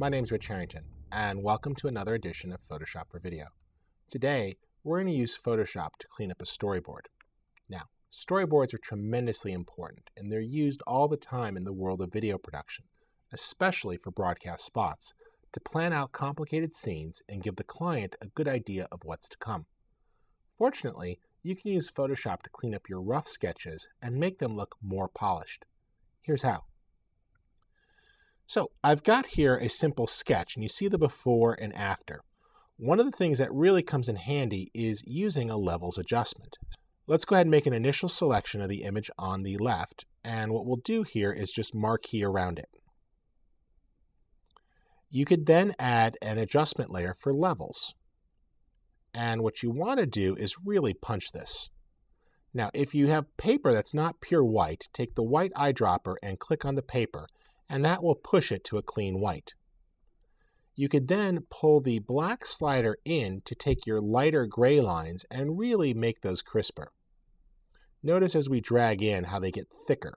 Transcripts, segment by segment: My name's Rich Harrington, and welcome to another edition of Photoshop for Video. Today, we're going to use Photoshop to clean up a storyboard. Now, storyboards are tremendously important, and they're used all the time in the world of video production, especially for broadcast spots, to plan out complicated scenes and give the client a good idea of what's to come. Fortunately, you can use Photoshop to clean up your rough sketches and make them look more polished. Here's how. So I've got here a simple sketch, and you see the before and after. One of the things that really comes in handy is using a levels adjustment. Let's go ahead and make an initial selection of the image on the left, and what we'll do here is just marquee around it. You could then add an adjustment layer for levels. And what you want to do is really punch this. Now, if you have paper that's not pure white, take the white eyedropper and click on the paper, and that will push it to a clean white. You could then pull the black slider in to take your lighter gray lines and really make those crisper. Notice as we drag in how they get thicker.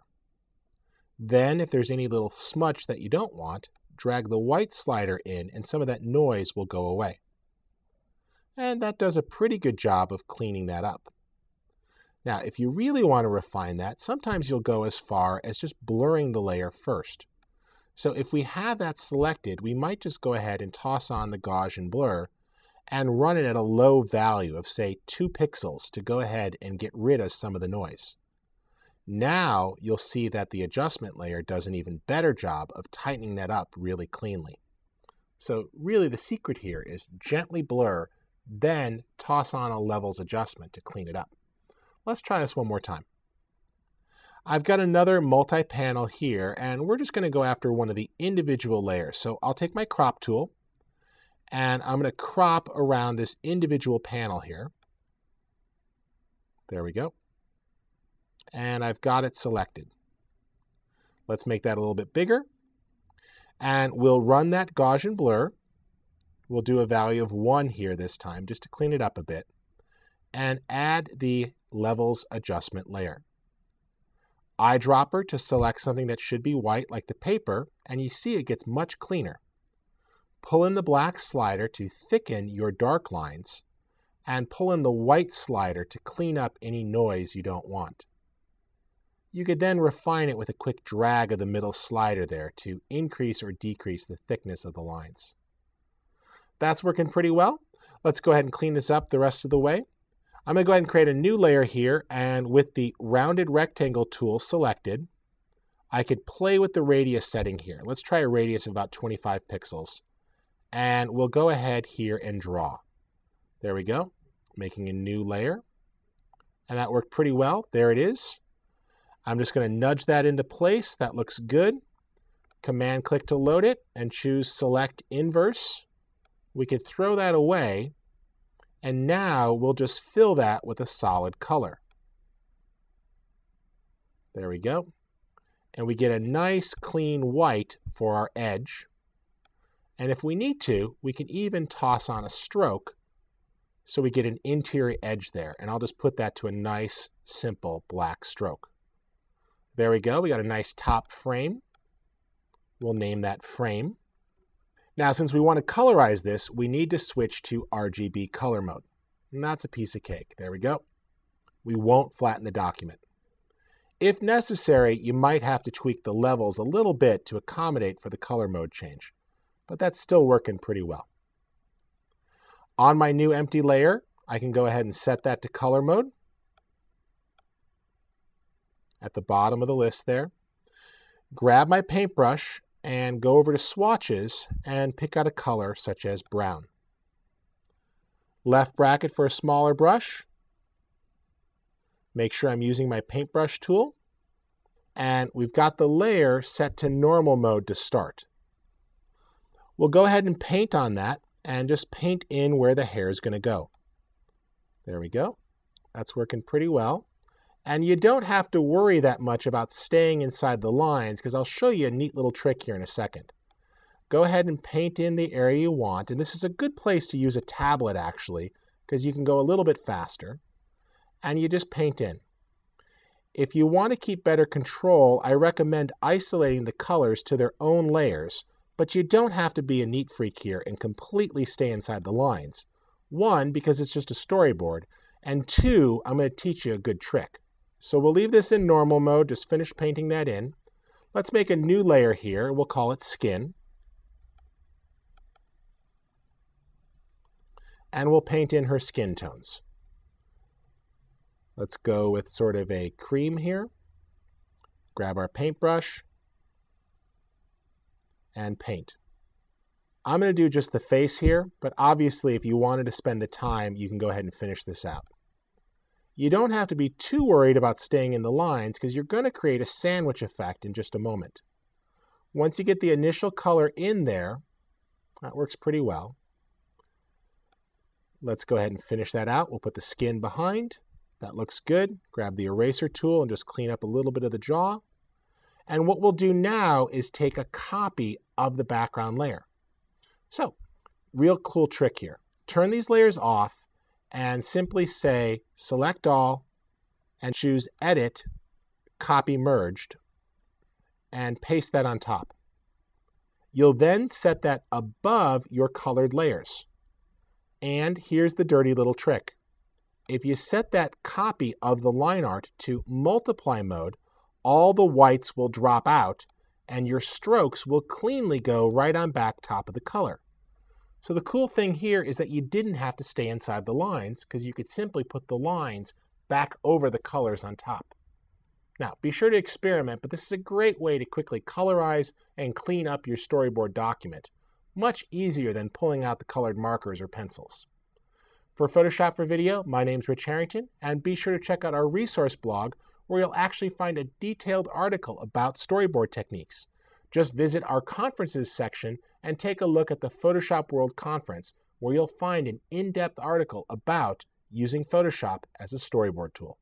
Then, if there's any little smudge that you don't want, drag the white slider in and some of that noise will go away. And that does a pretty good job of cleaning that up. Now, if you really want to refine that, sometimes you'll go as far as just blurring the layer first. So if we have that selected, we might just go ahead and toss on the Gaussian blur and run it at a low value of, say, 2 pixels to go ahead and get rid of some of the noise. Now you'll see that the adjustment layer does an even better job of tightening that up really cleanly. So really the secret here is gently blur, then toss on a levels adjustment to clean it up. Let's try this one more time. I've got another multi-panel here, and we're just going to go after one of the individual layers. So I'll take my crop tool, and I'm going to crop around this individual panel here. There we go. And I've got it selected. Let's make that a little bit bigger, and we'll run that Gaussian blur. We'll do a value of 1 here this time, just to clean it up a bit, and add the levels adjustment layer. Eyedropper to select something that should be white like the paper, and you see it gets much cleaner. Pull in the black slider to thicken your dark lines, and pull in the white slider to clean up any noise you don't want. You could then refine it with a quick drag of the middle slider there to increase or decrease the thickness of the lines. That's working pretty well. Let's go ahead and clean this up the rest of the way. I'm going to go ahead and create a new layer here, and with the rounded rectangle tool selected, I could play with the radius setting here. Let's try a radius of about 25 pixels, and we'll go ahead here and draw. There we go, making a new layer, and that worked pretty well. There it is. I'm just going to nudge that into place. That looks good. Command click to load it, and choose Select Inverse. We could throw that away. And now we'll just fill that with a solid color. There we go. And we get a nice clean white for our edge. And if we need to, we can even toss on a stroke so we get an interior edge there. And I'll just put that to a nice, simple black stroke. There we go. We got a nice top frame. We'll name that frame. Now, since we want to colorize this, we need to switch to RGB color mode. And that's a piece of cake. There we go. We won't flatten the document. If necessary, you might have to tweak the levels a little bit to accommodate for the color mode change, but that's still working pretty well. On my new empty layer, I can go ahead and set that to color mode at the bottom of the list there. Grab my paintbrush and go over to Swatches and pick out a color such as brown. Left bracket for a smaller brush. Make sure I'm using my paintbrush tool. And we've got the layer set to normal mode to start. We'll go ahead and paint on that and just paint in where the hair is going to go. There we go. That's working pretty well. And you don't have to worry that much about staying inside the lines, because I'll show you a neat little trick here in a second. Go ahead and paint in the area you want, and this is a good place to use a tablet actually, because you can go a little bit faster, and you just paint in. If you want to keep better control, I recommend isolating the colors to their own layers, But you don't have to be a neat freak here and completely stay inside the lines. One, because it's just a storyboard, and two, I'm going to teach you a good trick. So we'll leave this in normal mode, just finish painting that in. Let's make a new layer here. We'll call it skin. And we'll paint in her skin tones. Let's go with sort of a cream here. Grab our paintbrush and paint. I'm going to do just the face here, but obviously if you wanted to spend the time, you can go ahead and finish this out. You don't have to be too worried about staying in the lines because you're going to create a sandwich effect in just a moment. Once you get the initial color in there, that works pretty well. Let's go ahead and finish that out. We'll put the skin behind. That looks good. Grab the eraser tool and just clean up a little bit of the jaw. And what we'll do now is take a copy of the background layer. So, real cool trick here. Turn these layers off and simply say select all and choose edit, copy merged, and paste that on top. You'll then set that above your colored layers. And here's the dirty little trick. If you set that copy of the line art to multiply mode, all the whites will drop out and your strokes will cleanly go right on back top of the color. So the cool thing here is that you didn't have to stay inside the lines because you could simply put the lines back over the colors on top. Now, be sure to experiment, but this is a great way to quickly colorize and clean up your storyboard document. Much easier than pulling out the colored markers or pencils. For Photoshop for Video, my name's Rich Harrington, and be sure to check out our resource blog where you'll actually find a detailed article about storyboard techniques. Just visit our conferences section and take a look at the Photoshop World Conference, where you'll find an in-depth article about using Photoshop as a storyboard tool.